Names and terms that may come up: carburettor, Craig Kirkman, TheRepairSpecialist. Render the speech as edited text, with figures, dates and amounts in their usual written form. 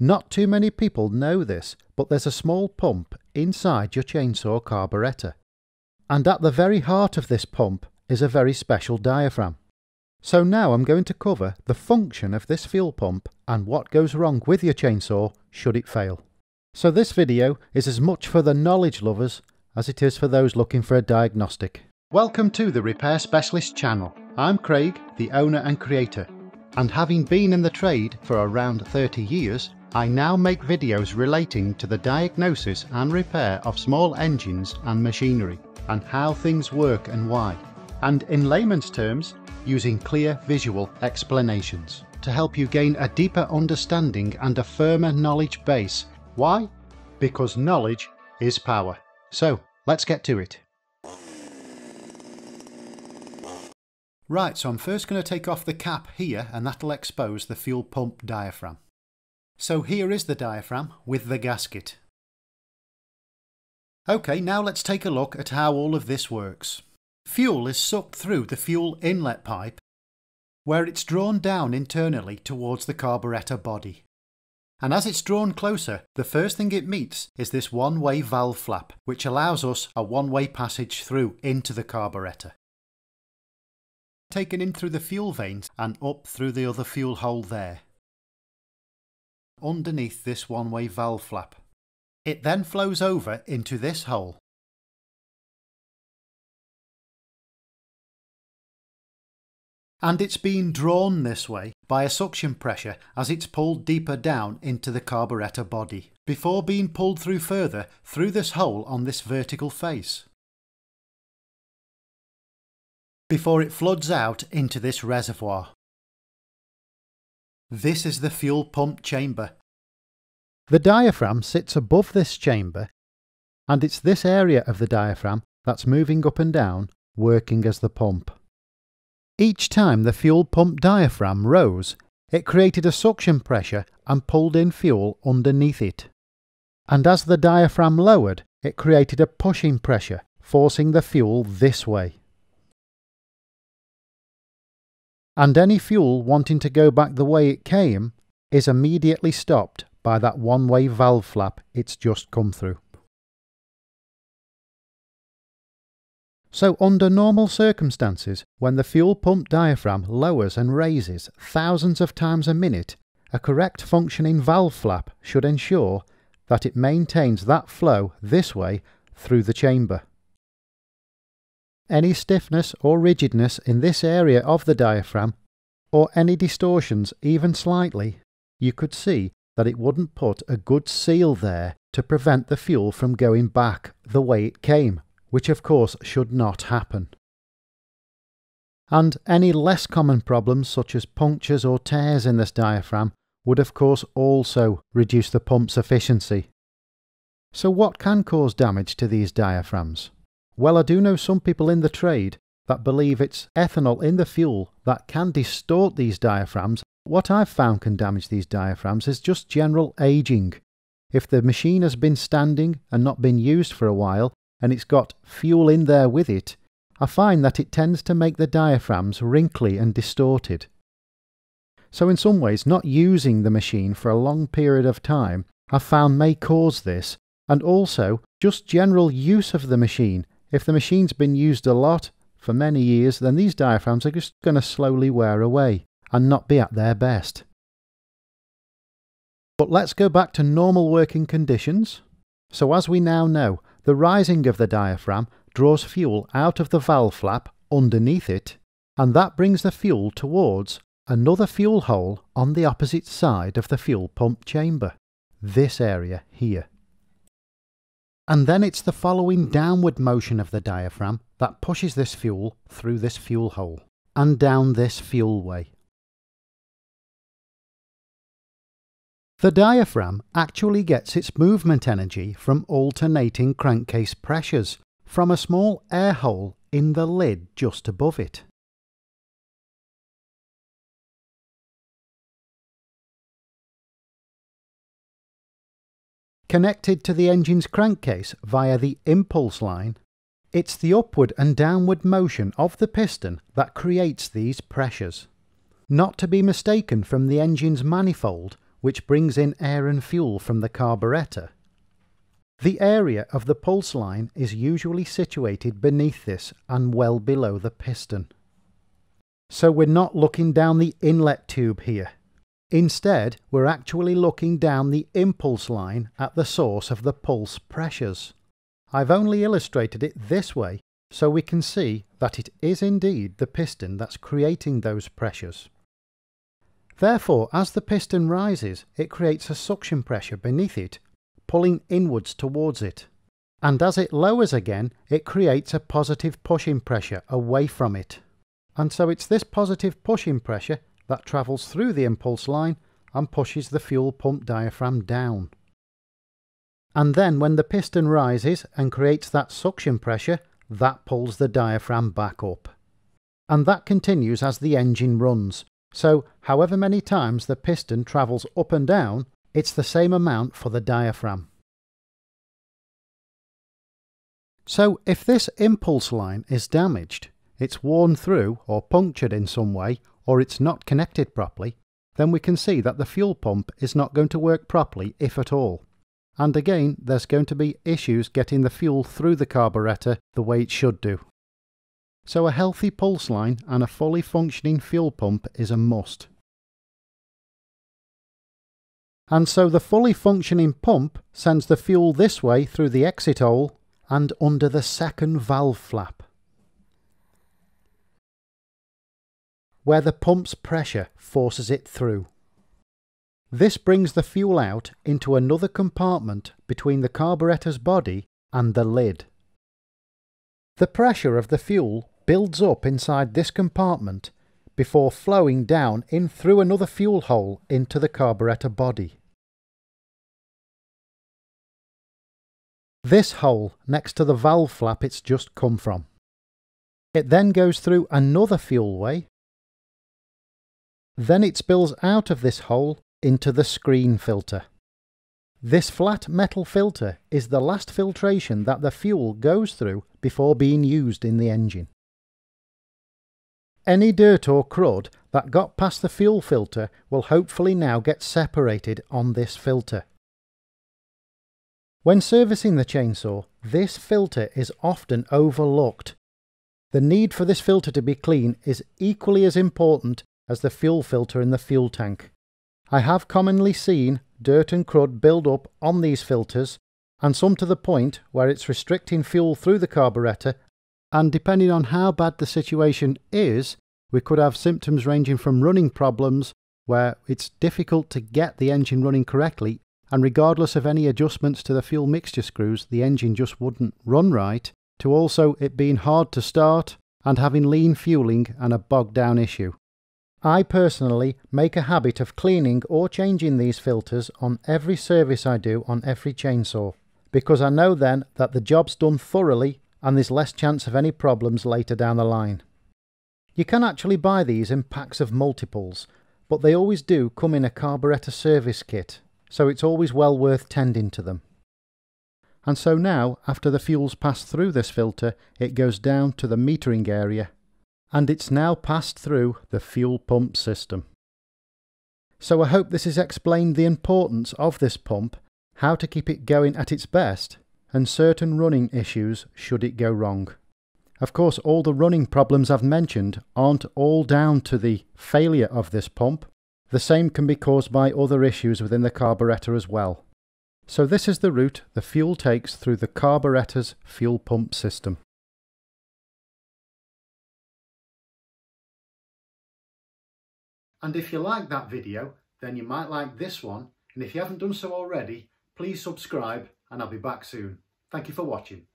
Not too many people know this, but there's a small pump inside your chainsaw carburettor. And at the very heart of this pump is a very special diaphragm. So now I'm going to cover the function of this fuel pump and what goes wrong with your chainsaw should it fail. So this video is as much for the knowledge lovers as it is for those looking for a diagnostic. Welcome to the Repair Specialist channel. I'm Craig, the owner and creator, and having been in the trade for around 30 years, I now make videos relating to the diagnosis and repair of small engines and machinery, and how things work and why, and in layman's terms, using clear visual explanations to help you gain a deeper understanding and a firmer knowledge base. Why? Because knowledge is power. So let's get to it. Right, so I'm first going to take off the cap here, and that'll expose the fuel pump diaphragm. So here is the diaphragm with the gasket. Okay, now let's take a look at how all of this works. Fuel is sucked through the fuel inlet pipe, where it's drawn down internally towards the carburettor body. And as it's drawn closer, the first thing it meets is this one-way valve flap, which allows us a one-way passage through into the carburettor, taken in through the fuel veins and up through the other fuel hole there, underneath this one-way valve flap. It then flows over into this hole. And it's being drawn this way by a suction pressure as it's pulled deeper down into the carburettor body, before being pulled through further through this hole on this vertical face, before it floods out into this reservoir. This is the fuel pump chamber. The diaphragm sits above this chamber, and it's this area of the diaphragm that's moving up and down, working as the pump. Each time the fuel pump diaphragm rose, it created a suction pressure and pulled in fuel underneath it. And as the diaphragm lowered, it created a pushing pressure, forcing the fuel this way. And any fuel wanting to go back the way it came is immediately stopped by that one-way valve flap it's just come through. So under normal circumstances, when the fuel pump diaphragm lowers and raises thousands of times a minute, a correct functioning valve flap should ensure that it maintains that flow this way through the chamber. Any stiffness or rigidness in this area of the diaphragm, or any distortions even slightly, you could see that it wouldn't put a good seal there to prevent the fuel from going back the way it came, which of course should not happen. And any less common problems such as punctures or tears in this diaphragm would of course also reduce the pump's efficiency. So what can cause damage to these diaphragms? Well, I do know some people in the trade that believe it's ethanol in the fuel that can distort these diaphragms. What I've found can damage these diaphragms is just general aging. If the machine has been standing and not been used for a while, and it's got fuel in there with it, I find that it tends to make the diaphragms wrinkly and distorted. So in some ways, not using the machine for a long period of time, I've found may cause this, and also just general use of the machine. If the machine's been used a lot for many years, then these diaphragms are just going to slowly wear away and not be at their best. But let's go back to normal working conditions. So as we now know, the rising of the diaphragm draws fuel out of the valve flap underneath it, and that brings the fuel towards another fuel hole on the opposite side of the fuel pump chamber, this area here. And then it's the following downward motion of the diaphragm that pushes this fuel through this fuel hole and down this fuel way. The diaphragm actually gets its movement energy from alternating crankcase pressures from a small air hole in the lid just above it. Connected to the engine's crankcase via the impulse line, it's the upward and downward motion of the piston that creates these pressures, not to be mistaken from the engine's manifold, which brings in air and fuel from the carburettor. The area of the pulse line is usually situated beneath this and well below the piston. So we're not looking down the inlet tube here. Instead, we're actually looking down the impulse line at the source of the pulse pressures. I've only illustrated it this way so we can see that it is indeed the piston that's creating those pressures. Therefore, as the piston rises, it creates a suction pressure beneath it, pulling inwards towards it. And as it lowers again, it creates a positive pushing pressure away from it. And so it's this positive pushing pressure that travels through the impulse line and pushes the fuel pump diaphragm down. And then when the piston rises and creates that suction pressure, that pulls the diaphragm back up. And that continues as the engine runs. So however many times the piston travels up and down, it's the same amount for the diaphragm. So if this impulse line is damaged, it's worn through or punctured in some way, or it's not connected properly, then we can see that the fuel pump is not going to work properly, if at all. And again, there's going to be issues getting the fuel through the carburettor the way it should do. So a healthy pulse line and a fully functioning fuel pump is a must. And so the fully functioning pump sends the fuel this way through the exit hole and under the second valve flap, where the pump's pressure forces it through. This brings the fuel out into another compartment between the carburettor's body and the lid. The pressure of the fuel builds up inside this compartment before flowing down in through another fuel hole into the carburettor body. This hole next to the valve flap it's just come from. It then goes through another fuelway, then it spills out of this hole into the screen filter. This flat metal filter is the last filtration that the fuel goes through before being used in the engine. Any dirt or crud that got past the fuel filter will hopefully now get separated on this filter. When servicing the chainsaw, this filter is often overlooked. The need for this filter to be clean is equally as important as the fuel filter in the fuel tank. I have commonly seen dirt and crud build up on these filters, and some to the point where it's restricting fuel through the carburettor. And depending on how bad the situation is, we could have symptoms ranging from running problems where it's difficult to get the engine running correctly, and regardless of any adjustments to the fuel mixture screws, the engine just wouldn't run right, to also it being hard to start and having lean fueling and a bogged down issue. I personally make a habit of cleaning or changing these filters on every service I do on every chainsaw, because I know then that the job's done thoroughly and there's less chance of any problems later down the line. You can actually buy these in packs of multiples, but they always do come in a carburettor service kit, so it's always well worth tending to them. And so now, after the fuel's passed through this filter, it goes down to the metering area, and it's now passed through the fuel pump system. So I hope this has explained the importance of this pump, how to keep it going at its best, and certain running issues should it go wrong. Of course, all the running problems I've mentioned aren't all down to the failure of this pump. The same can be caused by other issues within the carburettor as well. So this is the route the fuel takes through the carburettor's fuel pump system. And if you like that video, then you might like this one, and if you haven't done so already, please subscribe, and I'll be back soon. Thank you for watching.